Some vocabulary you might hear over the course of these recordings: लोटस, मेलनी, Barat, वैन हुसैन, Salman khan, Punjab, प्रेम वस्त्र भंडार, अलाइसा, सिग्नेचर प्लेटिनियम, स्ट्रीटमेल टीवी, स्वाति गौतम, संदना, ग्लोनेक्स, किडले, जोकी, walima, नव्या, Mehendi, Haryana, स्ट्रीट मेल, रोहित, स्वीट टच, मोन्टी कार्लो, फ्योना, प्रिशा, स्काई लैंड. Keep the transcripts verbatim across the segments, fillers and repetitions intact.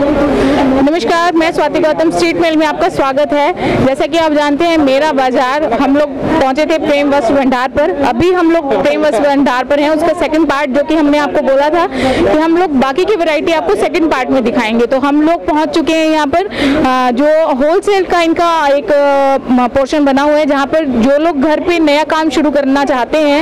नमस्कार, मैं स्वाति गौतम, स्ट्रीट मेल में आपका स्वागत है। जैसा कि आप जानते हैं, मेरा बाजार, हम लोग पहुंचे थे प्रेम वस्त्र भंडार पर। अभी हम लोग प्रेम वस्त्र भंडार पर हैं, उसका सेकंड पार्ट, जो कि हमने आपको बोला था कि हम लोग बाकी की वैरायटी आपको सेकंड पार्ट में दिखाएंगे। तो हम लोग पहुंच चुके हैं यहाँ पर, जो होलसेल का इनका एक पोर्शन बना हुआ है, जहाँ पर जो लोग घर पर नया काम शुरू करना चाहते हैं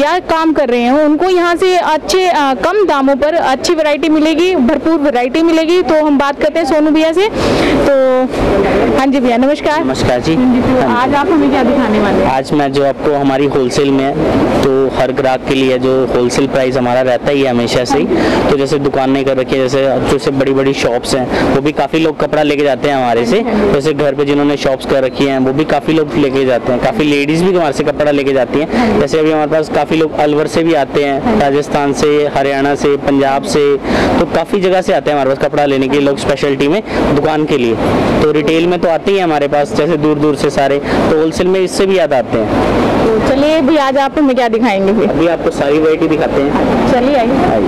या काम कर रहे हैं, उनको यहाँ से अच्छे कम दामों पर अच्छी वैरायटी मिलेगी, भरपूर वैरायटी मिलेगी। तो हम बात करते हैं सोनू भैया से। तो हाँ जी भैया, नमस्कार। नमस्कार जी। आज आप हमें क्या दिखाने वाले हैं? आज मैं जो आपको हमारी होलसेल में है, तो हर ग्राहक के लिए जो होलसेल प्राइस हमारा रहता ही है हमेशा से ही। तो जैसे दुकान नहीं कर रखी है, जैसे जैसे बड़ी बड़ी शॉप्स हैं, वो भी काफ़ी लोग कपड़ा लेके जाते हैं हमारे से। जैसे घर पर जिन्होंने शॉप्स कर रखी हैं, वो भी काफ़ी लोग लेके जाते हैं। काफ़ी लेडीज़ भी हमारे से कपड़ा लेके जाती हैं। जैसे अभी हमारे पास काफ़ी लोग अलवर से भी आते हैं, राजस्थान से, हरियाणा से, पंजाब से, तो काफ़ी जगह से आते हैं हमारे पास कपड़ा लेने के लोग स्पेशलिटी में दुकान के लिए। तो रिटेल में तो आते ही हमारे पास, जैसे दूर दूर से सारे, तो होलसेल में इससे भी ज्यादा आते हैं। तो चलिए भी आज आप हमें क्या दिखाएंगे? भी अभी आपको सारी वैरायटी दिखाते हैं। चलिए आइए आइए।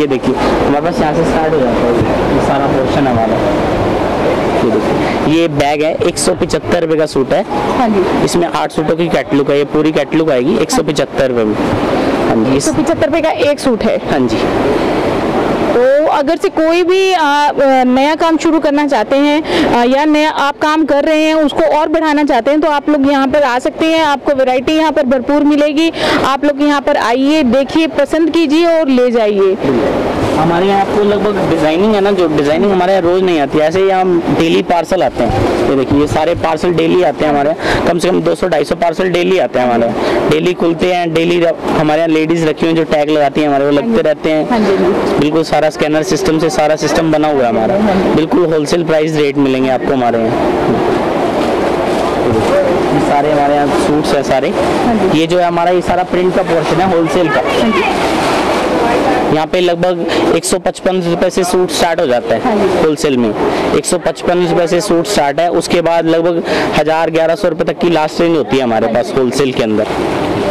ये देखिए, हमारे पास यहाँ से स्टार्ट हो जाता है, ये सारा पोर्शन हमारा। ये देखिए, ये बैग है, एक सौ पचहत्तर रुपये का सूट है। हाँ जी। इसमें आठ सूटों की कैटलॉग है, ये पूरी कैटलॉग आएगी एक सौ पचहत्तर रुपये में। हाँ जी, एक सौ पचहत्तर रुपये का एक सूट है। हाँ जी। तो अगर से कोई भी आ, नया काम शुरू करना चाहते हैं आ, या नया आप काम कर रहे हैं, उसको और बढ़ाना चाहते हैं, तो आप लोग यहाँ पर आ सकते हैं। आपको वैरायटी यहाँ पर भरपूर मिलेगी। आप लोग यहाँ पर आइए, देखिए, पसंद कीजिए और ले जाइए। हमारे यहाँ आपको लगभग डिजाइनिंग है ना, जो डिजाइनिंग हमारे यहाँ रोज नहीं आती, ऐसे ही हम डेली पार्सल आते हैं। ये देखिए, ये सारे पार्सल डेली आते हैं हमारे यहाँ, कम से कम दो सौ ढाई सौ पार्सल डेली आते हैं हमारे यहाँ। डेली खुलते हैं, डेली हमारे यहाँ लेडीज रखी हुई जो टैग लगाती हैं हमारे, वो लगते रहते हैं। बिल्कुल सारा स्कैनर सिस्टम से सारा सिस्टम बना हुआ है हमारा। बिल्कुल होलसेल प्राइस रेट मिलेंगे आपको हमारे यहाँ। सारे हमारे यहाँ सूट्स है सारे। ये जो है हमारा, ये सारा प्रिंट का पोर्शन है होलसेल का। यहाँ पे लगभग एक सौ पचपन रुपए से सूट स्टार्ट हो जाता है होलसेल में। एक सौ पचपन रुपए से सूट स्टार्ट है, उसके बाद लगभग हजार ग्यारह सौ रुपए तक की लास्ट रेंज होती है हमारे पास होलसेल के अंदर।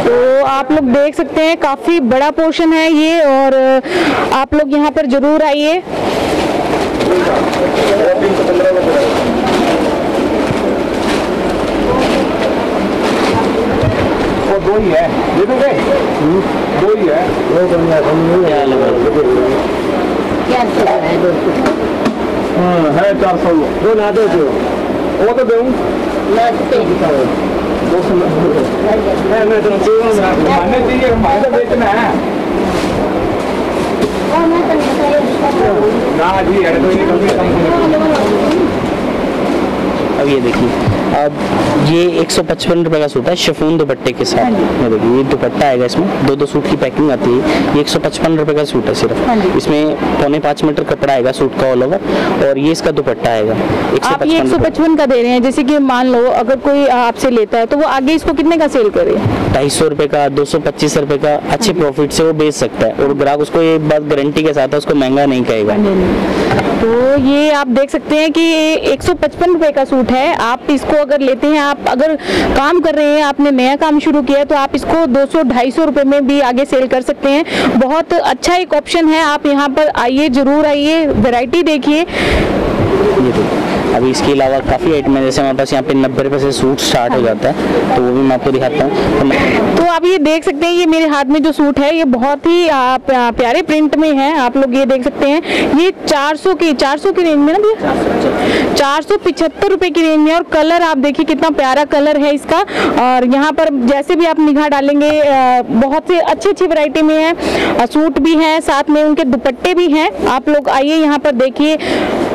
तो आप लोग देख सकते हैं, काफी बड़ा पोर्शन है ये, और आप लोग यहाँ पर जरूर आइए। दो ही है, ये दो दो ही है, दो है, चार सौ दो ना दो दो वो तो दो बेचना है ना जी। अब ये देखिए, अब ये एक सौ पचपन रुपये का सूट है शिफॉन दुपट्टे के साथ। ये देखिए, ये दुपट्टा आएगा, इसमें दो दो सूट की पैकिंग आती है। ये एक सौ पचपन रुपये का सूट है सिर्फ। इसमें पौने पाँच मीटर कपड़ा आएगा सूट का ऑल ओवर, और ये इसका दुपट्टा आएगा। आप ये एक सौ पचपन का दे रहे हैं, जैसे कि मान लो अगर कोई आपसे लेता है, तो वो आगे इसको कितने का सेल करे? ढाई सौ रुपये का, दो सौ पच्चीस रुपये का, अच्छे प्रॉफिट से वो बेच सकता है। और ग्राहक उसको ये बात गारंटी के साथ है, उसको महंगा नहीं कहेगा। तो ये आप देख सकते हैं कि एक सौ पचपन रुपये का सूट है। आप इसको अगर लेते हैं, आप अगर काम कर रहे हैं, आपने नया काम शुरू किया है, तो आप इसको दो सौ ढाई सौ रुपये में भी आगे सेल कर सकते हैं। बहुत अच्छा एक ऑप्शन है। आप यहाँ पर आइए, जरूर आइए, वैरायटी देखिए। अभी इसके अलावा काफ़ी आइटम है, जैसे हमारे पास यहाँ पे नब्बे रुपये से सूट स्टार्ट हो जाता है, तो वो भी मैं आपको दिखाता हूँ। तो आप ये देख सकते हैं, ये मेरे हाथ में जो सूट है, ये बहुत ही प्यारे प्रिंट में है। आप लोग ये देख सकते हैं, ये चार सौ की चार सौ की रेंज में ना भैया, चार सौ पिछहत्तर रुपये की रेंज में। और कलर आप देखिए, कितना प्यारा कलर है इसका। और यहाँ पर जैसे भी आप निगाह डालेंगे, बहुत से अच्छी अच्छी वैरायटी में है। सूट भी हैं, साथ में उनके दुपट्टे भी हैं। आप लोग आइए, यहाँ पर देखिए।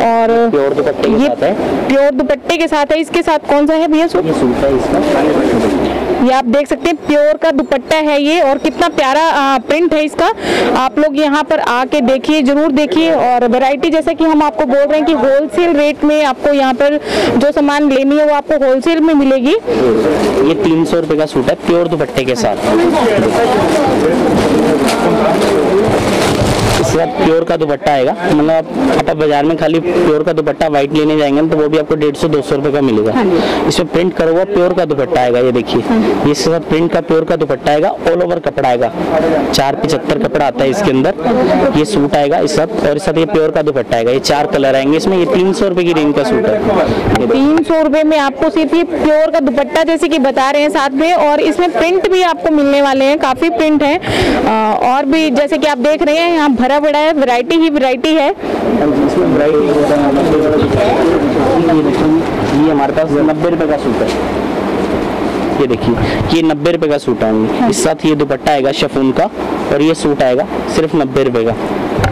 और प्योर दुपट्टे के साथ है, प्योर दुपट्टे के साथ है। इसके साथ कौन सा है भैया सूट? ये सूट है इसका, ये आप देख सकते हैं, प्योर का दुपट्टा है ये, और कितना प्यारा प्रिंट है इसका। आप लोग यहाँ पर आके देखिए, जरूर देखिए। और वैरायटी, जैसा कि हम आपको बोल रहे हैं कि होलसेल रेट में आपको यहाँ पर जो सामान लेनी है, वो आपको होलसेल में मिलेगी। ये तीन सौ रुपये का सूट है, प्योर दुपट्टे के साथ। इसके बाद प्योर का दुपट्टा आएगा, मतलब आप बाजार में खाली प्योर का दुपट्टा व्हाइट लेने जाएंगे तो वो भी आपको डेढ़ सौ दो सौ रुपये का मिलेगा। इसमें प्रिंट करा हुआ प्योर का दुपट्टा आएगा, ये देखिए इसके साथ प्रिंट का प्योर का दुपट्टा आएगा, ऑल ओवर कपड़ा आएगा, चार पचहत्तर कपड़ा आता है इसके अंदर, ये सूट आएगा इस साथ और इस साथ ये प्योर का दुपट्टा आएगा। ये चार कलर आएंगे इसमें, ये तीन सौ रुपए की रेंज का सूट है। तीन सौ रुपए में आपको सिर्फ ये प्योर का दुपट्टा जैसे कि बता रहे हैं साथ में, और इसमें प्रिंट भी आपको मिलने वाले हैं, काफी प्रिंट है और भी जैसे कि आप देख रहे हैं यहाँ भरा भरा है, वैरायटी ही वैरायटी है। ये हमारे पास नब्बे रुपए का सूट है, ये देखिए ये नब्बे रुपए का सूट आएंगे, इस साथ ये दुपट्टा आएगा शिफॉन का और ये सूट आएगा सिर्फ नब्बे रुपए का।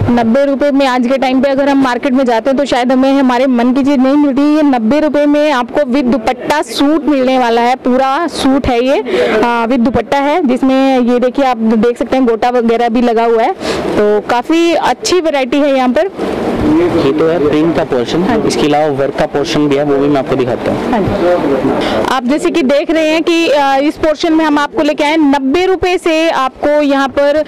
नब्बे रुपए में आज के टाइम पे अगर हम मार्केट में जाते हैं तो शायद हमें हमारे मन की चीज नहीं मिलती, ये नब्बे रुपए में आपको विद दुपट्टा सूट मिलने वाला है, पूरा सूट है ये विद दुपट्टा है, जिसमें ये देखिए आप देख सकते हैं गोटा वगैरह भी लगा हुआ है, तो काफी अच्छी वैरायटी है यहाँ पर। ये तो है प्रिंट का पोर्शन, इसके अलावा वर्क का पोर्शन भी है, वो भी मैं आपको दिखाता हूँ। आप जैसे कि देख रहे हैं कि इस पोर्शन में हम आपको लेके आए नब्बे रुपए से आपको यहाँ पर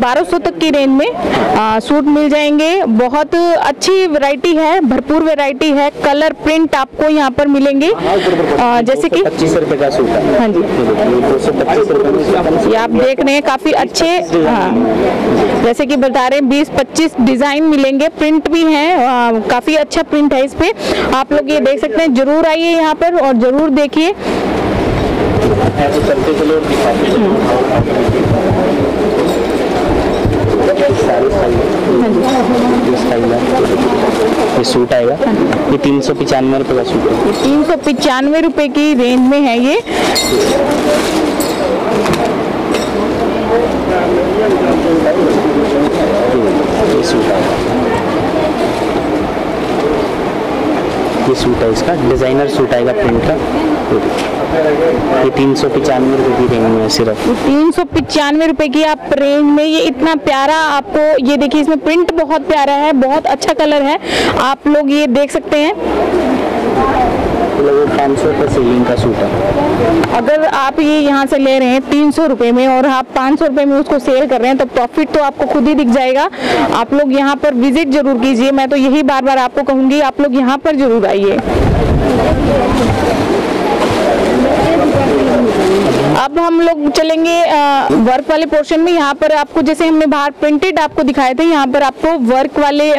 बारह सौ तक की रेंज में सूट मिल जाएंगे, बहुत अच्छी वैरायटी है, भरपूर वैरायटी है, कलर प्रिंट आपको यहाँ पर मिलेंगे। जैसे कि पच्चीस रुपए का सूट है, हाँ जी ये आप देख रहे हैं काफी अच्छे, हाँ जैसे कि बता रहे हैं बीस पच्चीस डिजाइन मिलेंगे, प्रिंट भी है, आ, काफी अच्छा प्रिंट है इस पे, आप लोग ये देख सकते हैं। जरूर आइए यहाँ पर और जरूर देखिए। ये सूट आएगा, ये तीन सौ पचानवे रुपए का सूट है, तीन सौ पचानवे रुपए की रेंज में है ये। ये सूट आएगा, ये सूट है, इसका डिजाइनर सूट आएगा प्रिंट का, ये तीन सौ पचानवे रुपए की रेंज में, सिर्फ तीन सौ पचानवे रुपए की आप रेंज में ये इतना प्यारा आपको, ये देखिए इसमें प्रिंट बहुत प्यारा है, बहुत अच्छा कलर है, आप लोग ये देख सकते हैं। पाँच सौ रुपये सीलिंग का सूट है, अगर आप ये यहाँ से ले रहे हैं तीन सौ रुपये में और आप पाँच सौ रुपये में उसको सेल कर रहे हैं तो प्रॉफिट तो आपको खुद ही दिख जाएगा। आप लोग यहाँ पर विजिट जरूर कीजिए, मैं तो यही बार बार आपको कहूँगी, आप लोग यहाँ पर जरूर आइए। अब हम लोग चलेंगे वर्क वाले पोर्शन में, यहाँ पर आपको जैसे हमने बाहर प्रिंटेड आपको दिखाए थे, यहाँ पर आपको वर्क वाले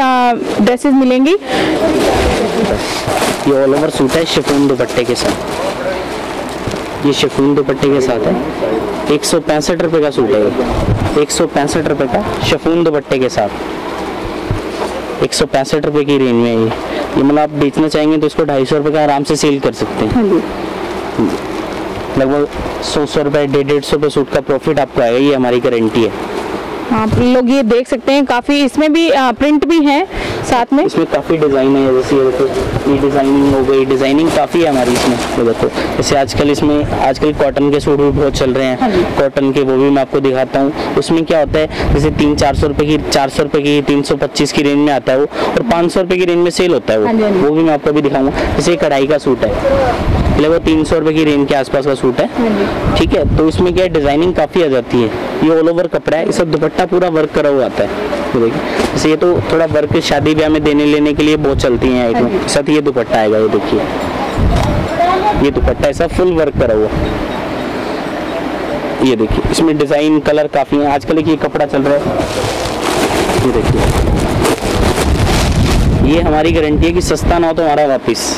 ड्रेसेस मिलेंगी। ये ऑल ओवर सूट है शिफॉन दुपट्टे के साथ, ये शिफॉन दुपट्टे के साथ है, एक सौ पैंसठ रुपये का सूट है, एक सौ पैंसठ रुपये का शिफॉन दुपट्टे के साथ, एक सौ पैंसठ रुपये की रेंज में है ये। ये मतलब आप बेचना चाहेंगे तो इसको ढाई सौ रुपये का आराम से सेल कर सकते हैं, लगभग सौ सौ रुपये डेढ़ डेढ़ सौ रुपये सूट का प्रॉफिट आपको आएगा, ये हमारी गारंटी है। आप लोग ये देख सकते हैं काफी इसमें भी आ, प्रिंट भी है साथ में, इसमें काफी डिजाइन है, जैसे ये देखो ये डिजाइनिंग हो गई, डिजाइनिंग काफी है हमारी इसमें, ये देखो जैसे आजकल इसमें आजकल कॉटन के सूट भी बहुत चल रहे हैं, कॉटन के वो भी मैं आपको दिखाता हूँ। उसमें क्या होता है जैसे तीन चार सौ रुपए की चार सौ रुपए की तीन सौ पच्चीस की रेंज में आता है वो, और पाँच सौ रुपए की रेंज में सेल होता है वो वो भी मैं आपको भी दिखाऊंगा। जैसे कढ़ाई का सूट है, लगभग तीन सौ रुपए की रेंज के आसपास का सूट है, ठीक है, तो इसमें क्या डिजाइनिंग काफी आ जाती है, ये ऑल ओवर कपड़ा है, इस सब दुपट्टा पूरा वर्क करा हुआ आता है, तो देखिए जैसे ये तो थोड़ा वर्क शादी ब्याह में देने लेने के लिए बहुत चलती है आइटम। साथ ये दुपट्टा आएगा, ये देखिए ये दुपट्टा ऐसा फुल वर्क करा हुआ, ये देखिए इसमें डिजाइन कलर काफी है, आजकल ये कपड़ा चल रहा है, ये देखिए ये हमारी गारंटी है कि सस्ता ना हो तो हमारा वापिस।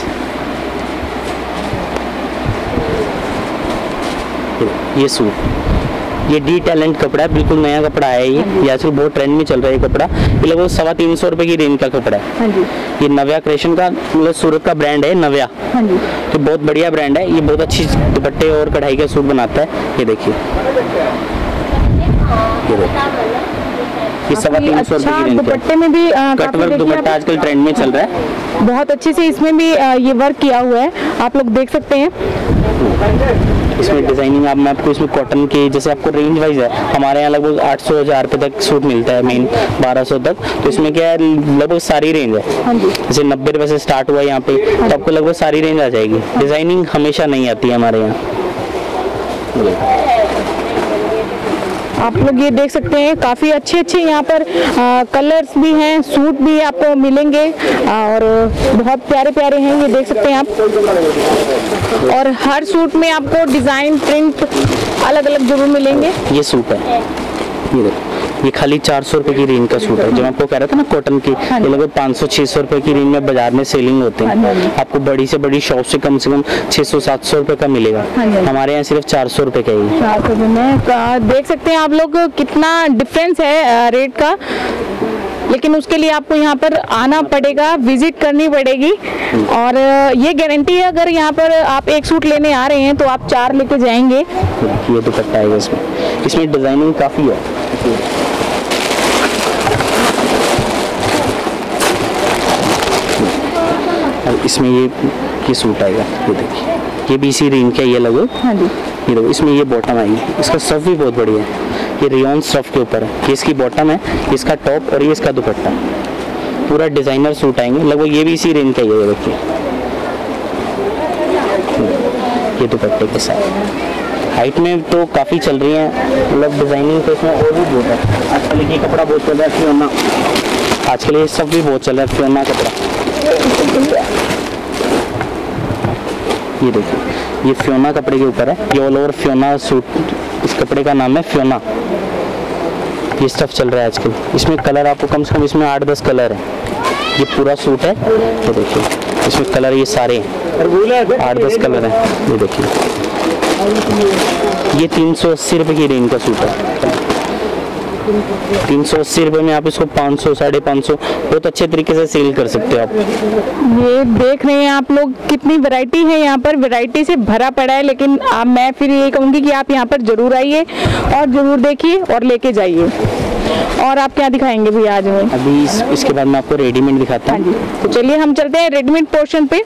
ये सूट ये डी टैलेंट कपड़ा है, बिल्कुल नया कपड़ा है ये, ये आजकल बहुत ट्रेंड में चल रहा है ये कपड़ा, ये लगभग सवा तीन सौ रुपए की रेंज का कपड़ा है, ये नव्या क्रेशन का मतलब सूरत का ब्रांड है नव्या, तो बहुत बढ़िया ब्रांड है, ये बहुत अच्छी दुपट्टे और कढ़ाई का सूट बनाता है, ये देखिए ये सवा तीन सौ रुपए की रेंज दुपट्टे में भी कटवर्क दुपट्टा आजकल ट्रेंड में चल रहा है, बहुत अच्छे से इसमें भी ये वर्क किया हुआ है, आप लोग देख सकते हैं। इसमें डिजाइनिंग आप मैं आपको इसमें कॉटन के जैसे आपको रेंज वाइज है, हमारे यहाँ लगभग आठ सौ हजार रुपये तक सूट मिलता है, मेन बारह सौ तक, तो इसमें क्या है लगभग सारी रेंज है, जैसे नब्बे रुपए से स्टार्ट हुआ है यहाँ पे, तो आपको लगभग सारी रेंज आ जाएगी, डिजाइनिंग हमेशा नहीं आती है हमारे यहाँ। आप लोग ये देख सकते हैं काफ़ी अच्छे अच्छे यहाँ पर आ, कलर्स भी हैं, सूट भी आपको मिलेंगे और बहुत प्यारे प्यारे हैं, ये देख सकते हैं आप। और हर सूट में आपको डिज़ाइन प्रिंट अलग अलग जरूर मिलेंगे। ये सूट है, ये देखो, ये खाली चार सौ रुपए की रेंज का सूट है। जो मैं आपको कह रहा था ना कॉटन की, ये लगभग पाँच सौ छह सौ रुपए की रेंज में बाजार में सेलिंग होते हैं। आपको बड़ी से बड़ी शॉप से कम से कम छह सौ सात सौ रुपए का मिलेगा, हमारे यहाँ सिर्फ चार सौ रुपए का ही। चार सौ रुपए में देख सकते हैं आप लोग कितना डिफरेंस है रेट का, लेकिन उसके लिए आपको यहाँ पर आना पड़ेगा, विजिट करनी पड़ेगी। और ये गारंटी है अगर यहाँ पर आप एक सूट लेने आ रहे हैं तो आप चार लेके जाएंगे। ये तो पट्टा है, इसमें इसमें डिजाइनिंग काफी है। इसमें ये ये सूट आएगा, ये देखिए, ये भी इसी रेंज का ये लगो। हाँ जी, ये देखो, इसमें ये बॉटम आएगी। इसका स्टफ भी बहुत बढ़िया है, ये रेयॉन स्टफ के ऊपर है। ये इसकी बॉटम है, इसका टॉप और ये इसका दुपट्टा, पूरा डिजाइनर सूट आएंगे लगभग। ये भी इसी रेंज का ये देखिए, ये दुपट्टे के साथ। हाइट में तो काफ़ी चल रही है, मतलब डिजाइनिंग तो इसमें और भी बहुत है। आजकल ये कपड़ा बहुत चल रहा है फियोना, आजकल ये सब भी बहुत चल रहा है फियोना कपड़ा। ये देखिए, ये फ्योना कपड़े के ऊपर है, ये ऑल ओवर फ्योना सूट, इस कपड़े का नाम है फ्योना। ये स्टफ चल रहा है आजकल। इसमें कलर आपको कम से कम इसमें आठ दस कलर है। ये पूरा सूट है, ये देखिए, इसमें कलर ये सारे हैं, आठ दस कलर हैं। ये देखिए, ये तीन सौ अस्सी रुपये की रेंज का सूट है। तीन सौ अस्सी रुपये में आप इसको पाँच सौ साढ़े पाँच सौ बहुत अच्छे तरीके से सेल कर सकते हो आप। ये देख रहे हैं आप लोग कितनी वैरायटी है यहाँ पर, वैरायटी से भरा पड़ा है। लेकिन आप, मैं फिर ये कहूँगी कि आप यहाँ पर ज़रूर आइए और ज़रूर देखिए और लेके जाइए। और आप क्या दिखाएंगे भैया आज हमें? अभी इस, इसके बाद मैं आपको रेडीमेड दिखाता हूँ। तो चलिए हम चलते हैं रेडीमेड पोर्शन पे।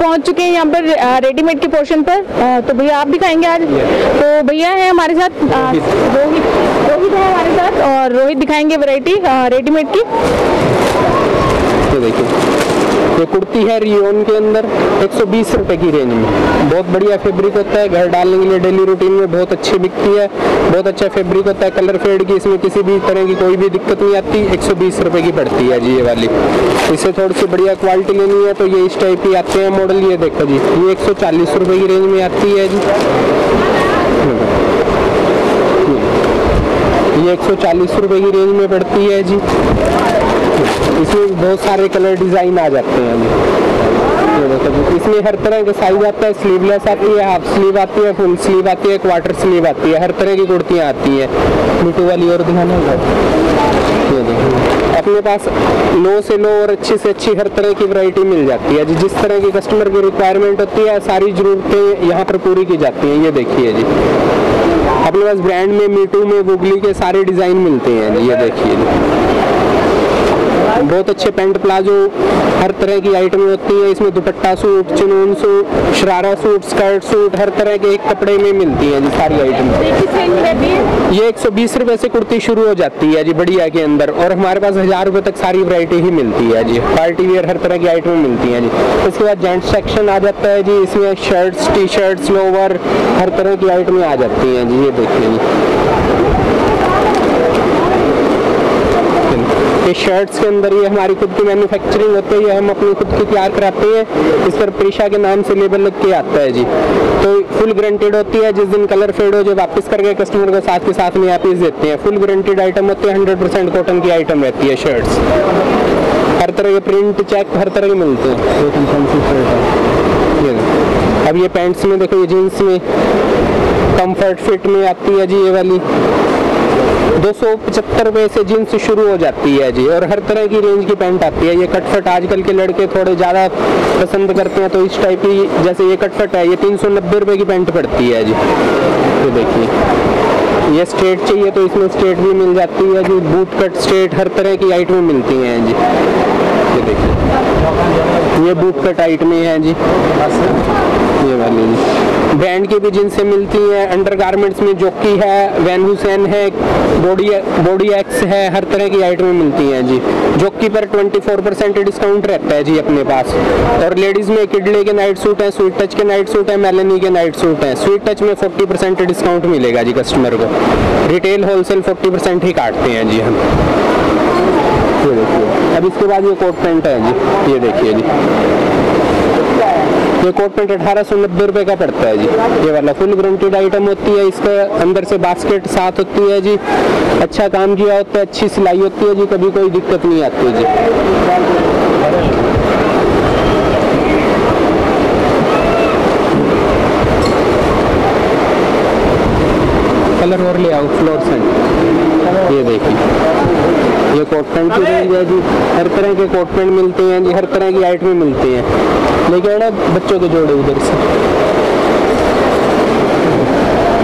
पहुंच चुके हैं यहाँ पर रेडीमेड के पोर्शन पर। आ, तो भैया आप भी खाएंगे आज। तो भैया है हमारे साथ रोहित, रोहित है हमारे साथ, और रोहित दिखाएंगे वैरायटी रेडीमेड की। तो देखिए, ये कुर्ती है रियोन के अंदर एक सौ बीस रुपए की रेंज में, बहुत बढ़िया फैब्रिक होता है, घर डालने के लिए डेली रूटीन में बहुत अच्छी बिकती है। बहुत अच्छा फैब्रिक होता है, कलर फेड की इसमें किसी भी तरह की कोई भी दिक्कत नहीं आती। एक सौ बीस रुपए की पड़ती है जी ये वाली। इससे थोड़ी सी बढ़िया क्वालिटी लेनी है तो ये इस टाइप की आते हैं मॉडल। ये देखो जी, ये एक सौ चालीस रुपए की रेंज में आती है जी। ये एक सौ चालीस रुपए की रेंज में पड़ती है जी। इसमें बहुत सारे कलर डिज़ाइन आ जाते हैं जी। इसमें हर तरह का साइज आता है, स्लीवलेस आती है, हाफ स्लीव आती है, फुल स्लीव आती है, क्वार्टर स्लीव आती है, हर तरह की कुर्तियाँ आती हैं। मिट्टू वाली और दिखाना होगा, अपने पास लो से लो और अच्छी से अच्छी हर तरह की वैरायटी मिल जाती है जी। जिस तरह की कस्टमर की रिक्वायरमेंट होती है, सारी ज़रूरतें यहाँ पर पूरी की जाती हैं। ये देखिए जी, अपने पास ब्रांड में, मीटू में, गुगली के सारे डिज़ाइन मिलते हैं जी। ये देखिए जी, बहुत अच्छे पैंट प्लाजो, हर तरह की आइटमें होती है। इसमें दुपट्टा सूट, चुनून suit, sharara suit, skirt suit, हर तरह के एक कपड़े में मिलती है जी सारी आइटम। ये एक सौ बीस रुपये से कुर्ती शुरू हो जाती है जी बढ़िया के अंदर, और हमारे पास हज़ार रुपये तक सारी वैरायटी ही मिलती है जी। पार्टी वेयर हर तरह की आइटमें मिलती हैं जी। इसके बाद जेंट्स सेक्शन आ जाता है जी। इसमें शर्ट्स, टी शर्ट्स, लोवर, हर तरह की आइटमें आ जाती हैं जी। ये देखिए जी, ये शर्ट्स के अंदर ये हमारी खुद की मैन्युफैक्चरिंग होती है, ये हम अपनी खुद की तैयार कराते हैं। इस पर प्रिशा के नाम से लेबल लग के आता है जी, तो फुल गारंटेड होती है। जिस दिन कलर फेड हो जो वापस करके कस्टमर को साथ के साथ नया पीस देते हैं। फुल गारंटेड आइटम होती है, हंड्रेड परसेंट कॉटन की आइटम रहती है। शर्ट्स हर तरह के प्रिंट चेक हर तरह के मिलते हैं। अब ये पैंट्स में देखो, ये जीन्स में कंफर्ट फिट में आती है जी, ये वाली दो सौ पचहत्तर रुपये से जीन्स शुरू हो जाती है जी, और हर तरह की रेंज की पैंट आती है। ये कटफट आजकल के लड़के थोड़े ज़्यादा पसंद करते हैं, तो इस टाइप की जैसे ये कटफट है, ये तीन सौ नब्बे रुपये की पैंट पड़ती है जी। तो देखिए ये स्ट्रेट चाहिए तो इसमें स्ट्रेट भी मिल जाती है जी, बूट कट स्ट्रेट हर तरह की आइटमें मिलती हैं जी। ये देखिए ये बूट कट आइटमें हैं जी, ये वाली ब्रांड की भी जिनसे मिलती है। अंडर गारमेंट्स में जोकी है, वैन हुसैन है, बॉडी बॉडी एक्स है, हर तरह की आइटमें मिलती हैं जी। जोकी पर चौबीस परसेंट डिस्काउंट रहता है जी अपने पास। और लेडीज़ में किडले के नाइट सूट हैं, स्वीट टच के नाइट सूट हैं, मेलनी के नाइट सूट हैं। स्वीट टच में चालीस परसेंट डिस्काउंट मिलेगा जी कस्टमर को। रिटेल होलसेल चालीस परसेंट ही काटते हैं जी हम। ये देखिए अब इसके बाद ये कोट पेंट है जी, ये देखिए जी, ये कोट पेंट अठारह सौ नब्बे रुपये का पड़ता है जी। ये वाला फुल गारंटेड आइटम होती है, इसके अंदर से बास्केट साथ होती है जी, अच्छा काम किया होता है, अच्छी सिलाई होती है जी, कभी कोई दिक्कत नहीं आती है जी। कलर और ले आओ फ्लोरसेंट, ये देखिए ये कोट पेंट की रेंज है जी, हर तरह के कोट पेंट मिलते हैं जी, हर तरह की आइटमें मिलती हैं। लेकिन बच्चों के जोड़े उधर से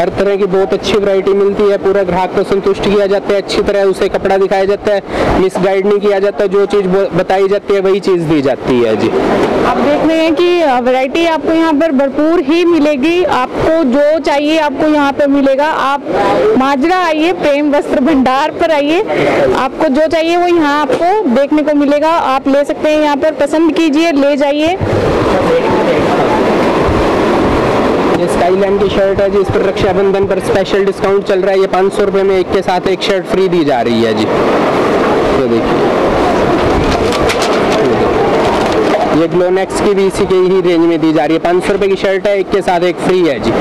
हर तरह की बहुत अच्छी वैरायटी मिलती है। पूरा ग्राहक को संतुष्ट किया जाता है, अच्छी तरह उसे कपड़ा दिखाया जाता है, मिसगाइड नहीं किया जाता, जो चीज़ बताई जाती है वही चीज़ दी जाती है जी। आप देख रहे हैं कि वैरायटी आपको यहाँ पर भरपूर ही मिलेगी, आपको जो चाहिए आपको यहाँ पर मिलेगा। आप माजरा आइए, प्रेम वस्त्र भंडार पर आइए, आपको जो चाहिए वो यहाँ आपको देखने को मिलेगा। आप ले सकते हैं यहाँ पर, पसंद कीजिए, ले जाइए। ये स्काई लैंड की शर्ट है जी, इस पर रक्षाबंधन पर स्पेशल डिस्काउंट चल रहा है। ये पाँच सौ रुपये में एक के साथ एक शर्ट फ्री दी जा रही है जी। ये देखिए ये ग्लोनेक्स की भी इसी के ही रेंज में दी जा रही है। पाँच सौ रुपये की शर्ट है, एक के साथ एक फ्री है जी,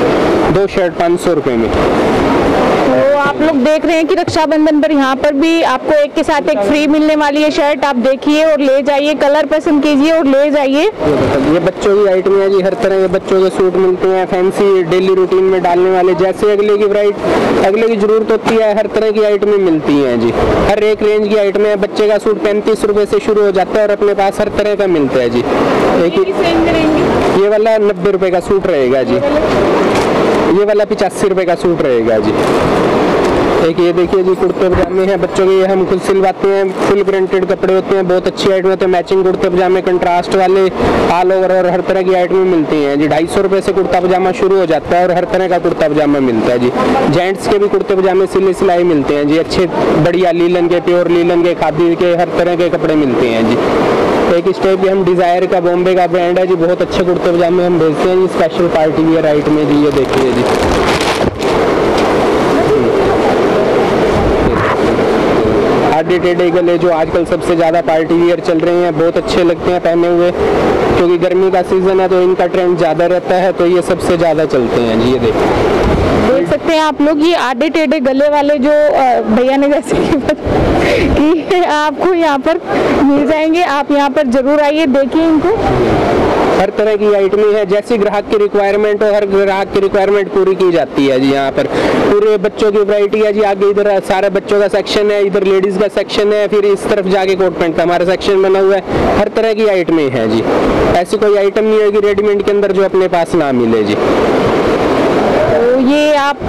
दो शर्ट पाँच सौ रुपये में। तो आप लोग देख रहे हैं कि रक्षाबंधन पर यहाँ पर भी आपको एक के साथ एक फ्री मिलने वाली है शर्ट। आप देखिए और ले जाइए, कलर पसंद कीजिए और ले जाइए। ये बच्चों की आइटम है जी, हर तरह के बच्चों के सूट मिलते हैं, फैंसी डेली रूटीन में डालने वाले। जैसे अगले की वराइट अगले की जरूरत होती है, हर तरह की आइटमें मिलती हैं जी, हर एक रेंज की आइटमें। बच्चे का सूट पैंतीस रुपये से शुरू हो जाता है और अपने पास हर तरह का मिलता है जी। ये वाला नब्बे रुपये का सूट रहेगा जी, ये वाला पिचासी रुपये का सूट रहेगा जी। एक ये देखिए जी कुर्ते पजामे हैं बच्चों के, ये हम खुद सिलवाते हैं, फुल प्रिंटेड कपड़े होते हैं, बहुत अच्छी आइटमें होते हैं। मैचिंग कुर्ते पजामे कंट्रास्ट वाले ऑल ओवर और हर तरह की आइटमें मिलती हैं जी। ढाई सौ रुपये से कुर्ता पजामा शुरू हो जाता है और हर तरह का कुर्ता पजामा मिलता है जी। जेंट्स के भी कुर्ते पजामे सिले सिलाई मिलते हैं जी, अच्छे बढ़िया लीलन के, प्योर लीलन के, खादी के, हर तरह के कपड़े मिलते हैं जी। एक इस टाइप हम डिज़ायर का बॉम्बे का ब्रांड है जी, बहुत अच्छे कुर्ते पजामे हम भेजते हैं जी, स्पेशल पार्टी वियर आइटम में जी। ये देखिए जी हार्डेटेड ईगल है जो आजकल सबसे ज़्यादा पार्टी वियर चल रहे हैं, बहुत अच्छे लगते हैं पहने हुए, क्योंकि गर्मी का सीज़न है तो इनका ट्रेंड ज़्यादा रहता है, तो ये सबसे ज़्यादा चलते हैं जी। ये देखिए देख सकते हैं आप लोग, ये आधे टेढ़े गले वाले जो भैया ने जैसे कि आपको यहाँ पर मिल जाएंगे। आप यहाँ पर जरूर आइए, देखिए इनको, हर तरह की आइटमें है। जैसी ग्राहक की रिक्वायरमेंट हो, हर ग्राहक की रिक्वायरमेंट पूरी की जाती है जी। यहाँ पर पूरे बच्चों की वैरायटी है जी। आगे इधर सारे बच्चों का सेक्शन है, इधर लेडीज़ का सेक्शन है, फिर इस तरफ जाके कोट पेंट का हमारा सेक्शन बना हुआ है। हर तरह की आइटमें है जी, ऐसी कोई आइटम नहीं होगी रेडीमेड के अंदर जो अपने पास ना मिले जी। ये आप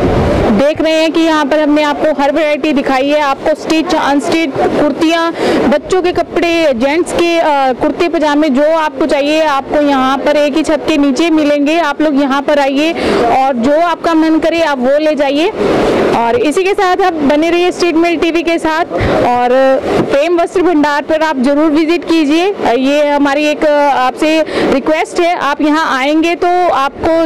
देख रहे हैं कि यहाँ पर हमने आपको हर वैरायटी दिखाई है। आपको स्टिच अनस्टिच कुर्तियाँ, बच्चों के कपड़े, जेंट्स के कुर्ते पजामे, जो आपको चाहिए आपको यहाँ पर एक ही छत के नीचे मिलेंगे। आप लोग यहाँ पर आइए और जो आपका मन करे आप वो ले जाइए। और इसी के साथ आप बने रहिए स्ट्रीट मेल टीवी के साथ, और प्रेम वस्त्र भंडार पर आप जरूर विजिट कीजिए। ये हमारी एक आपसे रिक्वेस्ट है, आप यहाँ आएंगे तो आपको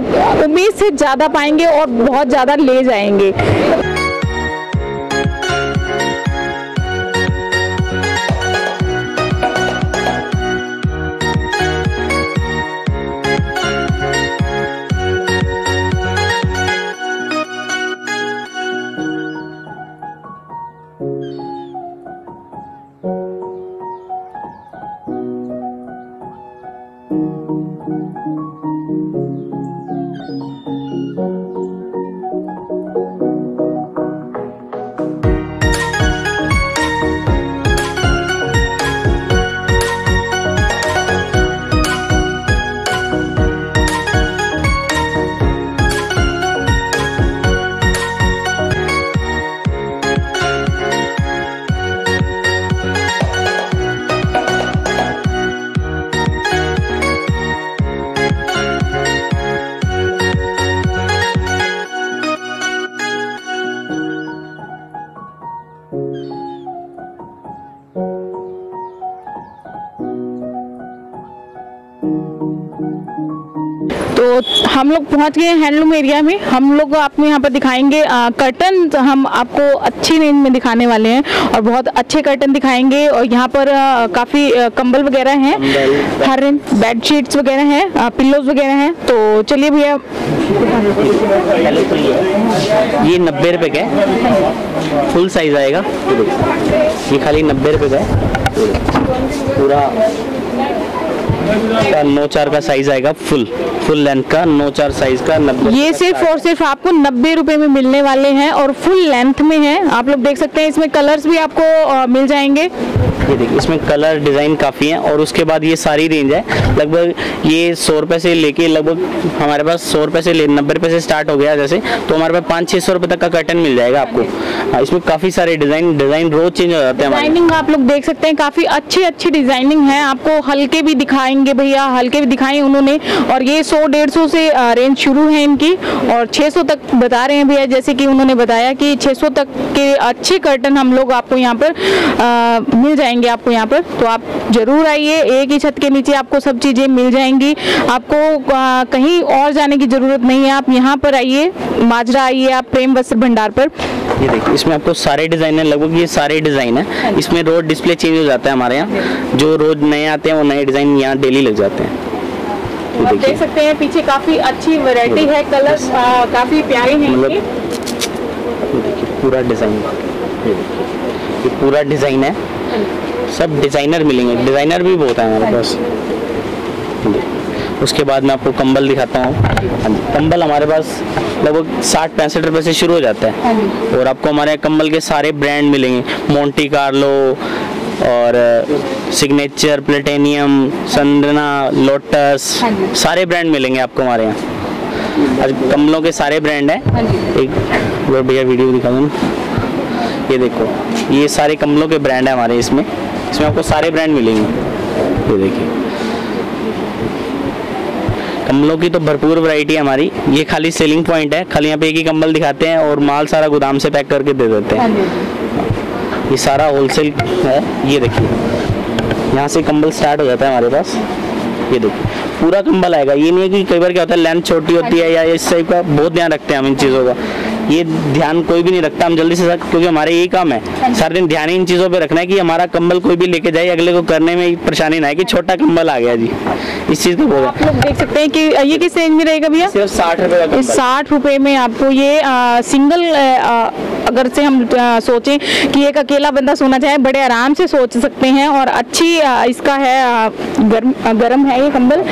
उम्मीद से ज़्यादा पाएंगे और बहुत ज़्यादा ले जाएंगे। तो हम लोग पहुंच गए हैंडलूम एरिया में। हम लोग आपको यहाँ पर दिखाएंगे आ, कर्टन हम आपको अच्छी रेंज में दिखाने वाले हैं और बहुत अच्छे कर्टन दिखाएंगे। और यहाँ पर आ, काफ़ी कंबल वगैरह हैं, हर रेंज बेड शीट्स वगैरह हैं, पिल्लोज वगैरह हैं। तो चलिए भैया, ये नब्बे रुपये का है, फुल साइज आएगा। ये खाली नब्बे रुपये का है, पूरा का नौ चार का साइज आएगा, फुल फुल लेंथ का नौ चार साइज का नब्बे। ये सिर्फ और सिर्फ आपको नब्बे रुपए में मिलने वाले हैं और फुल लेंथ में है। आप लोग देख सकते हैं, इसमें कलर्स भी आपको आ, मिल जाएंगे। ये देखिए, इसमें कलर डिजाइन काफी हैं। और उसके बाद ये सारी रेंज है, लगभग ये सौ रुपए से लेके लगभग हमारे पास सौ रुपए से नब्बे रुपए से स्टार्ट हो गया जैसे, तो हमारे पास पाँच छह सौ रुपए तक का कर्टन मिल जाएगा आपको। इसमें काफी सारे डिजाइन डिजाइन रोज चेंज हो जाते हैं। डिजाइनिंग आप लोग देख सकते हैं, काफी अच्छी अच्छी डिजाइनिंग है। आपको हल्के भी दिखाएंगे भैया, हल्के भी दिखाए उन्होंने। और ये सौ डेढ़ सौ से रेंज शुरू है इनकी और छह सौ तक बता रहे हैं भैया, जैसे कि उन्होंने बताया कि छह सौ तक के अच्छे कर्टन हम लोग आपको यहाँ पर मिल जाएंगे आपको यहाँ पर। तो आप जरूर आइए, एक ही छत के नीचे आपको सब चीजें मिल जाएंगी। आपको आ, कहीं और जाने की जरूरत नहीं है, आप यहाँ पर आइए, माजरा आइए आप प्रेम वस्त्र भंडार पर। ये देखिए, इसमें आपको सारे डिजाइन है, लगभग ये सारे डिजाइन है। इसमें रोज डिस्प्ले चेंज हो जाता है हमारे यहाँ, जो रोज नए आते हैं वो नए डिजाइन यहाँ डेली लग जाते हैं। तो आप देख सकते हैं पीछे काफी अच्छी वैरायटी है, कलर्स काफी प्यारे हैं। पूरा डिजाइन, ये पूरा डिजाइन है, सब डिजाइनर मिलेंगे, डिजाइनर भी बहुत है हमारे पास। उसके बाद मैं आपको कंबल दिखाता हूँ। कंबल हमारे पास लगभग साठ पैंसठ रुपए से शुरू हो जाता है और आपको हमारे कंबल के सारे ब्रांड मिलेंगे, मोन्टी कार्लो और सिग्नेचर प्लेटिनियम, संदना, लोटस, सारे ब्रांड मिलेंगे आपको हमारे यहाँ। आज कंबलों के सारे ब्रांड है। एक बार भैया वीडियो दिखाऊंगा, ये देखो, ये सारे कंबलों के ब्रांड है हमारे। इसमें इसमें आपको सारे ब्रांड मिलेंगे। ये देखिए, कंबलों की तो भरपूर वैरायटी है हमारी। ये खाली सेलिंग पॉइंट है, खाली यहाँ पे एक ही कंबल दिखाते हैं और माल सारा गोदाम से पैक करके दे देते हैं। ये सारा होलसेल है। ये देखिए, यहाँ से कंबल स्टार्ट हो जाता है हमारे पास। ये देखिए, पूरा कंबल आएगा। ये नहीं है कि कई बार क्या होता है, लेंथ छोटी होती है या इस टाइप का, बहुत ध्यान रखते हैं हम इन चीज़ों का। ये ध्यान कोई भी नहीं रखता, हम जल्दी से, क्योंकि हमारे यही काम है, सारे दिन ध्यान ही इन चीज़ों पे रखना है कि हमारा कंबल कोई भी लेके जाए, अगले को करने में परेशानी ना है कि छोटा कंबल आ गया जी। इस चीज़ को बोला आप लोग देख सकते हैं कि ये किस रेंज में रहेगा भैया, सिर्फ साठ रुपये। साठ रुपये में आपको ये आ, सिंगल आ, अगर से हम आ, सोचें कि एक अकेला बंदा सोना चाहे, बड़े आराम से सोच सकते हैं। और अच्छी आ, इसका है आ, गर्म आ, गर्म है ये कंबल,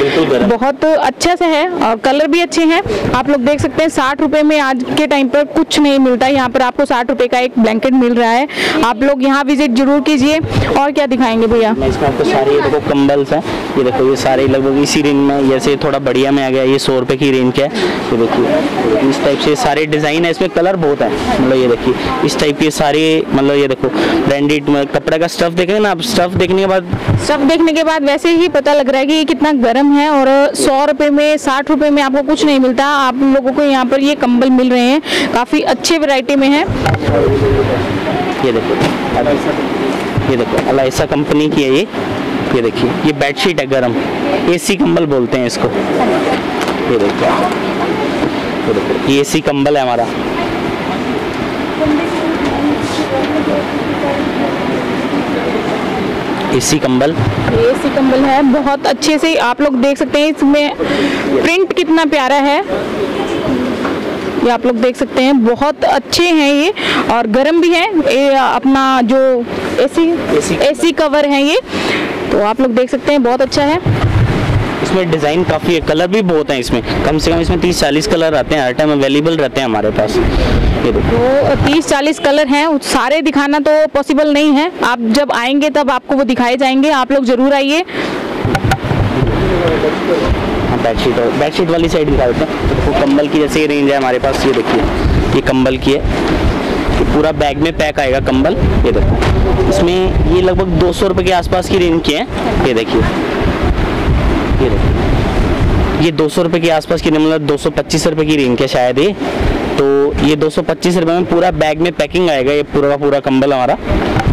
बहुत अच्छा सा है और कलर भी अच्छे हैं। आप लोग देख सकते हैं, साठ रुपये में आज के टाइम पर कुछ नहीं मिलता। यहाँ पर आपको साठ रुपये का एक ब्लैंकेट मिल रहा है। आप लोग यहाँ विजिट जरूर कीजिए। और क्या दिखाएंगे भैया, इसमें आपको सारे ये देखो कंबल्स हैं। ये देखो, ये सारे लगभग इसी रेंज में, जैसे थोड़ा बढ़िया में आ गया, ये सौ रुपये की रेंज का है। ये देखिए, इस टाइप से सारे डिज़ाइन है, इसमें कलर बहुत है। मतलब ये देखिए, इस टाइप के सारे, मतलब ये देखो ब्रांडेड कपड़े का स्टफ देखेंगे ना आप, स्टफ देखने के बाद स्टफ देखने के बाद वैसे ही पता लग रहा है कि ये कितना गर्म है। और सौ रुपये में, साठ रुपये में आपको कुछ नहीं मिलता। आप लोगों को यहाँ पर ये कंबल मिल रहे हैं, काफ़ी अच्छे वैरायटी में है। ये देखो, ये देखो अलाइसा कंपनी की है ये। ये देखिए, ये बेडशीट है, गरम एसी कंबल बोलते हैं इसको। ये देखो, ये देखो, ये एसी कंबल है हमारा। एसी कंबल, एसी कंबल है, बहुत अच्छे से। आप लोग देख सकते हैं, इसमें प्रिंट कितना प्यारा है, ये आप लोग देख सकते हैं, बहुत अच्छे हैं ये और गर्म भी है। ये अपना जो एसी एसी कवर है ये, तो आप लोग देख सकते हैं, बहुत अच्छा है। इसमें डिज़ाइन काफ़ी है, कलर भी बहुत हैं इसमें, कम से कम इसमें तीस चालीस कलर आते हैं, हर टाइम अवेलेबल रहते हैं हमारे पास। ये देखो तीस चालीस कलर हैं, सारे दिखाना तो पॉसिबल नहीं है, आप जब आएंगे तब आपको वो दिखाए जाएंगे, आप लोग ज़रूर आइए। बेडशीट बेडशीट वाली साइड दिखा देते हैं, तो कंबल की जैसे रेंज है हमारे पास, ये देखिए ये कंबल की है, पूरा बैग में पैक आएगा कंबल। ये देखो इसमें ये लगभग दो सौ रुपये के आसपास की रेंज की है, ये देखिए ये देखिए ये दो सौ रुपये के आसपास की, मतलब दो सौ पच्चीस रुपये की रेंज की शायद ये, तो ये दो सौ पच्चीस रुपये में पूरा बैग में पैकिंग आएगा ये पूरा पूरा कंबल हमारा।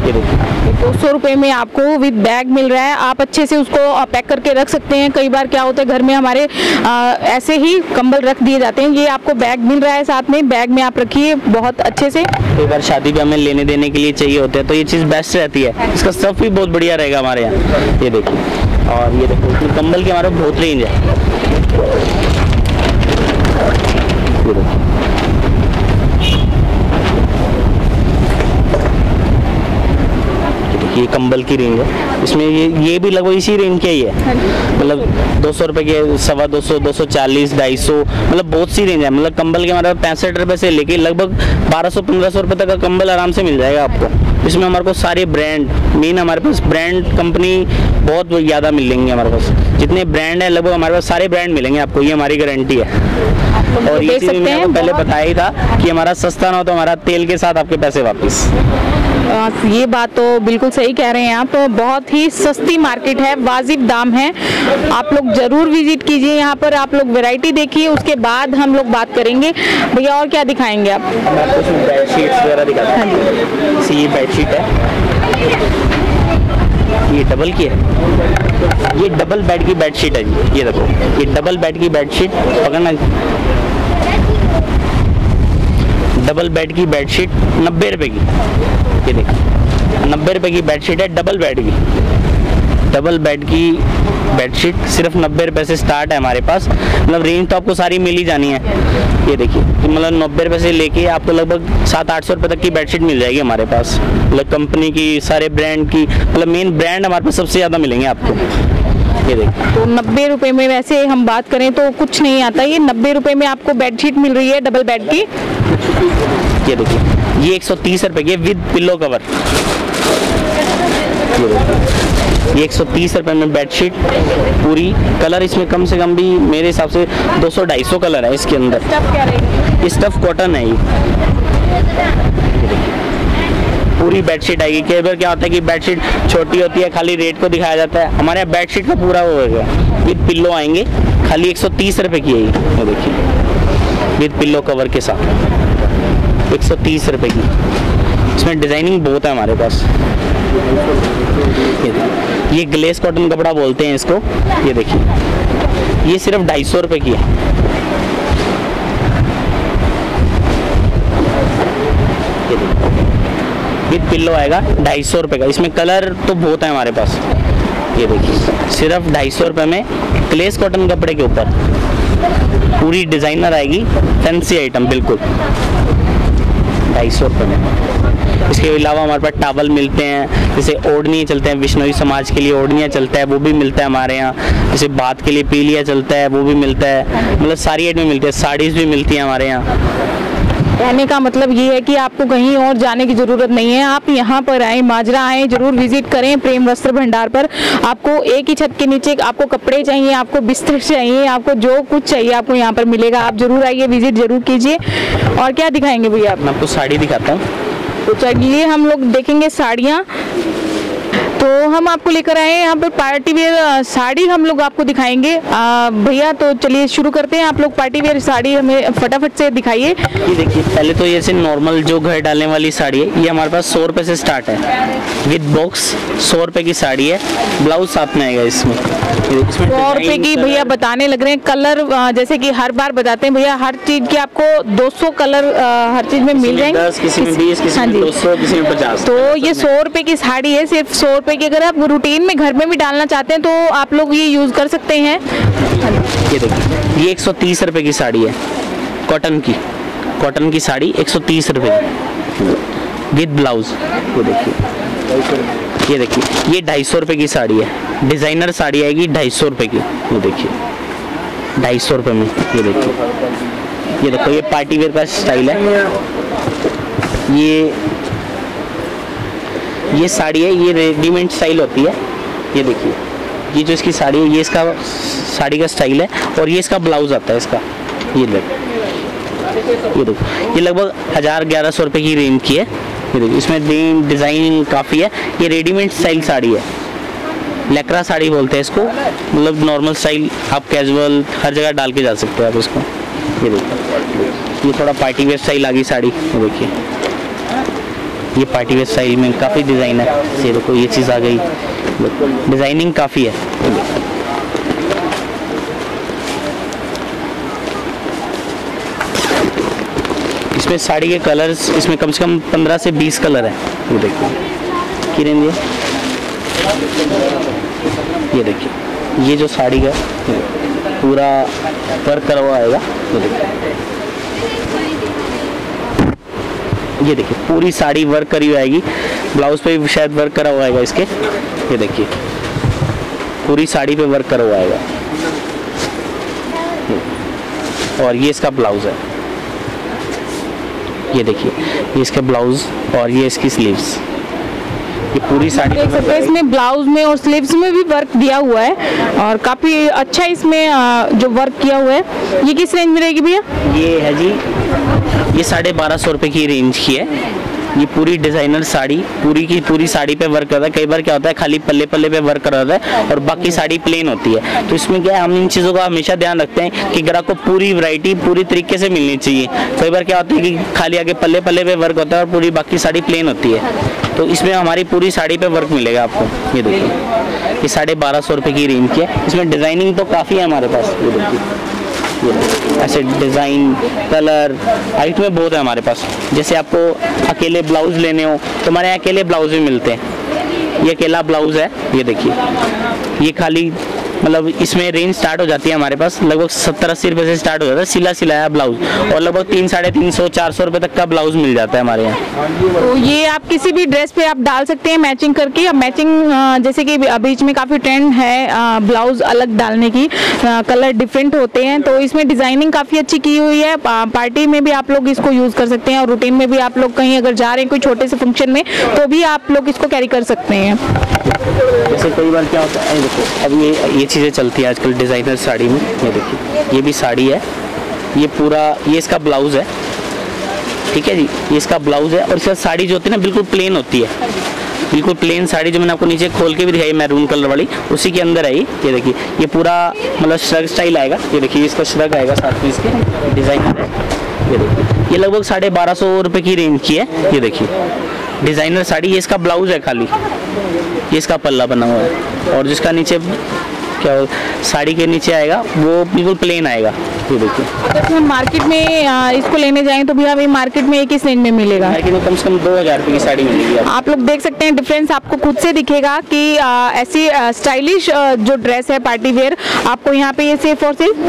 ये देखिए दो सौ रुपये में आपको विद बैग मिल रहा है, आप अच्छे से उसको पैक करके रख सकते हैं। कई बार क्या होता है घर में हमारे आ, ऐसे ही कंबल रख दिए जाते हैं, ये आपको बैग मिल रहा है, साथ में बैग में आप रखिए बहुत अच्छे से। कई बार शादी में हमें लेने देने के लिए चाहिए होते हैं, तो ये चीज़ बेस्ट रहती है, इसका स्टफ भी बहुत बढ़िया रहेगा हमारे यहाँ। ये देखिए, और ये देखो इसमें कंबल के हमारे बहुत रेंज है। ये कंबल की रेंज है, इसमें ये ये भी लगभग इसी रेंज के ही है, मतलब दो सौ रुपये के, सवा दो सौ, दो सौ चालीस, ढाई सौ, मतलब बहुत सी रेंज है। मतलब कंबल के हमारे पैंसठ रुपये से लेके लगभग बारह सौ पंद्रह सौ रुपये तक का कंबल आराम से मिल जाएगा आपको। इसमें हमारे को सारे ब्रांड, मेन हमारे पास ब्रांड कंपनी बहुत ज़्यादा मिलेंगे हमारे पास, जितने ब्रांड हैं लगभग हमारे पास सारे ब्रांड मिलेंगे आपको, ये हमारी गारंटी है। और ये चीज़ मैंने आपको पहले बताया ही था कि हमारा सस्ता ना हो तो हमारा तेल के साथ आपके पैसे वापस। आ, ये बात तो बिल्कुल सही कह रहे हैं आप, तो बहुत ही सस्ती मार्केट है, वाजिब दाम है, आप लोग ज़रूर विजिट कीजिए यहाँ पर, आप लोग वैरायटी देखिए, उसके बाद हम लोग बात करेंगे। भैया और क्या दिखाएंगे आप? मैं आपको कुछ बेडशीट्स वगैरह दिखाता हूं। सी ये बेडशीट है, ये डबल की है, ये डबल बेड की बेडशीट है जी, ये देखो ये डबल बेड की बेडशीट पकड़ना, डबल बेड की बेडशीट नब्बे रुपये की, ये देखिए नब्बे रुपये की बेडशीट है, डबल बेड की, डबल बेड की बेडशीट सिर्फ नब्बे रुपये से स्टार्ट है हमारे पास, मतलब रेंज तो आपको सारी मिल ही जानी है। ये देखिए मतलब नब्बे रुपये से लेके आपको लगभग सात आठ सौ रुपये तक की बेडशीट मिल जाएगी हमारे पास, मतलब कंपनी की, सारे ब्रांड की, मतलब मेन ब्रांड हमारे पास सबसे ज़्यादा मिलेंगे आपको। ये देखिए तो नब्बे रुपये में, वैसे हम बात करें तो कुछ नहीं आता, ये नब्बे रुपये में आपको बेडशीट मिल रही है डबल बेड की। ये देखिए ये एक सौ तीस रुपये की विद पिल्लो कवर, ये एक सौ तीस रुपये में बेडशीट पूरी, कलर इसमें कम से कम भी मेरे हिसाब से दो सौ ढाई सौ कलर है इसके अंदर, स्टफ कॉटन है ये पूरी बेडशीट आएगी। कई बार क्या होता है कि बेडशीट छोटी होती है, खाली रेट को दिखाया जाता है, हमारे यहाँ बेडशीट का पूरा वो होगा, विद पिल्लो आएंगे, खाली एक सौ तीस रुपये की आएगी, ये देखिए विद पिल्लो कवर के साथ एक सौ तीस रुपये की, इसमें डिजाइनिंग बहुत है हमारे पास। ये देखिए ये ग्लेस कॉटन कपड़ा बोलते हैं इसको, ये देखिए ये सिर्फ ढाई सौ रुपये की है। ये देखिए विद पिल्लो आएगा ढाई सौ रुपये का, इसमें कलर तो बहुत है हमारे पास, ये देखिए सिर्फ ढाई सौ रुपये में ग्लेस कॉटन कपड़े के ऊपर पूरी डिजाइनर आएगी, फैंसी आइटम बिल्कुल ढाई सौ रुपये में। इसके अलावा हमारे पास टावल मिलते हैं, जैसे ओढ़नी चलते हैं, विश्नोई समाज के लिए ओढ़नियाँ चलता है वो भी मिलता है हमारे यहाँ, जैसे बात के लिए पीलिया चलता है वो भी मिलता है, मतलब सारी आइटमें मिलती है, साड़ीज भी मिलती हैं हमारे यहाँ। कहने का मतलब ये है कि आपको कहीं और जाने की ज़रूरत नहीं है, आप यहाँ पर आएँ, माजरा आएँ, ज़रूर विजिट करें प्रेम वस्त्र भंडार पर। आपको एक ही छत के नीचे आपको कपड़े चाहिए, आपको बिस्तर चाहिए, आपको जो कुछ चाहिए आपको यहाँ पर मिलेगा, आप ज़रूर आइए, विजिट ज़रूर कीजिए। और क्या दिखाएंगे भैया आप? मैं आपको साड़ी दिखाता हूँ, तो चलिए हम लोग देखेंगे साड़ियाँ। तो हम आपको लेकर आए यहाँ पर पार्टी वेयर साड़ी, हम लोग आपको दिखाएंगे भैया, तो चलिए शुरू करते हैं। आप लोग पार्टी वेयर साड़ी हमें फटाफट से दिखाइए। ये देखिए पहले तो ये से नॉर्मल जो घर डालने वाली साड़ी है, ये हमारे पास सौ रुपये से स्टार्ट है, विद बॉक्स सौ रुपये की साड़ी है, ब्लाउज साथ में आएगा इसमें सौ रुपये की। भैया बताने लग रहे हैं कलर, जैसे कि हर बार बताते हैं भैया, हर चीज़ की आपको दो सौ कलर हर चीज़ में मिल जाएंगे। तो ये सौ रुपये की साड़ी है, सिर्फ सौ कि अगर आप रूटीन में घर में भी डालना चाहते हैं तो आप लोग ये यूज कर सकते हैं। ये देखिए ये एक सौ तीस रुपए की साड़ी है, कॉटन की, कॉटन की साड़ी एक सौ तीस रुपए की विद ब्लाउज। ये देखिए ये देखिए ये ढाई सौ रुपए की साड़ी है, डिजाइनर साड़ी आएगी ढाई सौ रुपए की। ये देखिए ढाई सौ रुपये में। ये देखिए, ये देखो, ये पार्टी वेयर का स्टाइल है। ये ये साड़ी है, ये रेडीमेड स्टाइल होती है। ये देखिए, ये जो इसकी साड़ी है, ये इसका साड़ी का स्टाइल है, और ये इसका ब्लाउज आता है इसका। ये देखो, ये देखो, ये लगभग हज़ार ग्यारह सौ रुपये की रेंज की है। ये देखो, इसमें डिज़ाइन काफ़ी है। ये रेडीमेड स्टाइल साड़ी है, लेकरा साड़ी बोलते हैं इसको। मतलब नॉर्मल स्टाइल, आप कैजुअल हर जगह डाल के जा सकते हो आप इसको। ये देखिए, ये थोड़ा पार्टी वेयर स्टाइल आ गई साड़ी। ये देखिए, ये पार्टी वेयर स्टाइल में काफ़ी डिज़ाइन है। ये देखो, ये चीज़ आ गई, डिज़ाइनिंग काफ़ी है। इसमें साड़ी के कलर्स, इसमें कम से कम पंद्रह से बीस कलर हैं। ये देखो, की रेंज है। ये देखिए, ये जो साड़ी का पूरा वर्क करा हुआ आएगा। ये देखिए, ये देखिए, पूरी साड़ी वर्क करी हुई आएगी। ब्लाउज पे भी शायद वर्क करा हुआ आएगा इसके। ये देखिए, पूरी साड़ी पे वर्क करा हुआ आएगा। और ये इसका ब्लाउज है। ये देखिए, ये इसका ब्लाउज और ये इसकी स्लीव्स। ये पूरी साड़ी देख सकते हैं। इसमें ब्लाउज में और स्लीव्स में भी वर्क दिया हुआ है, और काफी अच्छा इसमें जो वर्क किया हुआ है। ये किस रेंज में रहेगी भैया? ये है जी, ये साढ़े बारह सौ रुपये की रेंज की है। ये पूरी डिजाइनर साड़ी, पूरी की पूरी साड़ी पे वर्क करता है। कई बार क्या होता है, खाली पल्ले पल्ले पे वर्क करता है और बाकी साड़ी प्लेन होती है। तो इसमें क्या है, हम इन चीज़ों का हमेशा ध्यान रखते हैं कि ग्राहक को पूरी वैरायटी पूरी तरीके से मिलनी चाहिए। कई बार क्या होता है कि खाली आगे पल्ले पल्ले पे वर्क होता है और पूरी बाकी साड़ी प्लेन होती है। तो इसमें हमारी पूरी साड़ी पे वर्क मिलेगा आपको। ये देखिए, ये साढ़े बारह सौ रुपये की रेंज की है। इसमें डिज़ाइनिंग तो काफ़ी है हमारे पास। ये देखिए, ये ऐसे डिज़ाइन, कलर, हाइट में बहुत है हमारे पास। जैसे आपको अकेले ब्लाउज लेने हो तो हमारे यहाँ अकेले ब्लाउज भी मिलते हैं। ये अकेला ब्लाउज है। ये देखिए, ये खाली, मतलब इसमें रेंज स्टार्ट हो जाती है हमारे पास लगभग सत्तर अस्सी रुपये से स्टार्ट हो जाता है सिला सिलाया ब्लाउज, और लगभग तीन साढ़े तीन सौ चार सौ रुपये तक का ब्लाउज मिल जाता है हमारे यहाँ। तो ये आप किसी भी ड्रेस पे आप डाल सकते हैं मैचिंग करके। अब मैचिंग जैसे कि बीच में काफ़ी ट्रेंड है ब्लाउज अलग डालने की, कलर डिफरेंट होते हैं, तो इसमें डिज़ाइनिंग काफ़ी अच्छी की हुई है। पार्टी में भी आप लोग इसको यूज़ कर सकते हैं, और रूटीन में भी आप लोग कहीं अगर जा रहे हैं कोई छोटे से फंक्शन में तो भी आप लोग इसको कैरी कर सकते हैं। जैसे कई बार क्या होता है, देखो अब ये ये चीज़ें चलती है आजकल डिज़ाइनर साड़ी में। ये देखिए, ये भी साड़ी है। ये पूरा, ये इसका ब्लाउज है। ठीक है जी, ये इसका ब्लाउज है, और इसका साड़ी जो होती है ना, बिल्कुल प्लेन होती है। बिल्कुल प्लेन साड़ी जो मैंने आपको नीचे खोल के भी दिखाई मैरून कलर वाली, उसी के अंदर आई। ये देखिए, ये पूरा मतलब श्रग स्टाइल आएगा। ये देखिए, इसका श्रग आएगा साथ में, इसके डिज़ाइनर है। ये देखिए, ये लगभग साढ़े बारह सौ रुपये की रेंज की है। ये देखिए, डिज़ाइनर साड़ी। ये इसका ब्लाउज है खाली, ये इसका पल्ला बना हुआ है, और जिसका नीचे क्या साड़ी के नीचे आएगा वो बिल्कुल प्लेन आएगा। ये देखिए, अगर हम मार्केट में इसको लेने जाएं तो भी आप ये मार्केट में एक ही सेंट में मिलेगा। मार्केट में कम से कम दो हज़ार रुपये की साड़ी मिलेगी। आप लोग देख सकते हैं, डिफरेंस आपको खुद से दिखेगा कि ऐसी स्टाइलिश जो ड्रेस है पार्टी वेयर, आपको यहाँ पे ये सिर्फ और सिर्फ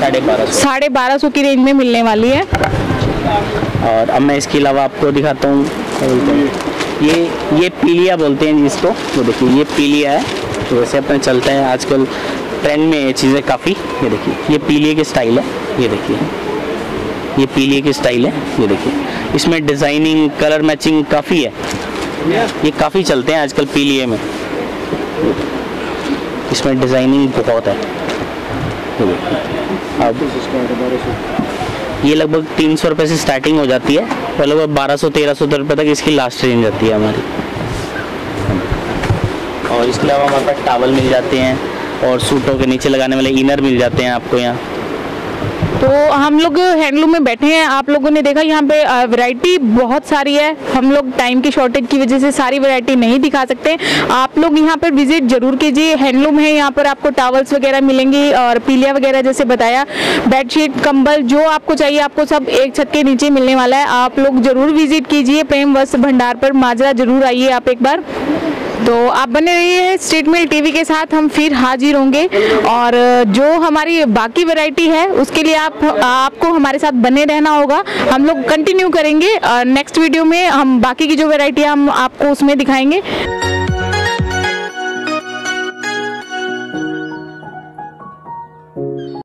साढ़े बारह साढ़े बारह सौ की रेंज में मिलने वाली है। और अब मैं इसके अलावा आपको दिखाता हूँ, ये ये पीलिया बोलते हैं जिसको। वो देखिए, ये पीलिया है। वैसे अपने चलते हैं आजकल ट्रेंड में ये चीज़ें काफ़ी। ये देखिए, ये पीलिए की स्टाइल है। ये देखिए, ये पीलिए की स्टाइल है। ये देखिए, इसमें डिज़ाइनिंग, कलर मैचिंग काफ़ी है। ये काफ़ी चलते हैं आजकल पीलिए में, इसमें डिज़ाइनिंग बहुत है। अब ये लगभग तीन सौ रुपये से स्टार्टिंग हो जाती है, और लगभग बारह सौ तेरह सौ रुपये तक इसकी लास्ट रेंज आती है हमारी। और इसके अलावा हमारे पास टॉवल मिल जाते हैं, और सूटों के नीचे लगाने वाले इनर मिल जाते हैं आपको यहाँ। तो हम लोग हैंडलूम में बैठे हैं। आप लोगों ने देखा यहाँ पे वैरायटी बहुत सारी है। हम लोग टाइम की शॉर्टेज की वजह से सारी वैरायटी नहीं दिखा सकते। आप लोग यहाँ पर विजिट जरूर कीजिए। हैंडलूम है, यहाँ पर आपको टॉवल्स वगैरह मिलेंगी, और पीलिया वगैरह जैसे बताया, बेडशीट, कंबल, जो आपको चाहिए आपको सब एक छत के नीचे मिलने वाला है। आप लोग जरूर विजिट कीजिए प्रेम वस्त्र भंडार पर, माजरा जरूर आइए आप एक बार। तो आप बने रहिए हैं स्ट्रीटमेल टीवी के साथ, हम फिर हाजिर होंगे, और जो हमारी बाकी वैरायटी है उसके लिए आप आपको हमारे साथ बने रहना होगा। हम लोग कंटिन्यू करेंगे नेक्स्ट वीडियो में। हम बाकी की जो वैरायटी है हम आपको उसमें दिखाएंगे।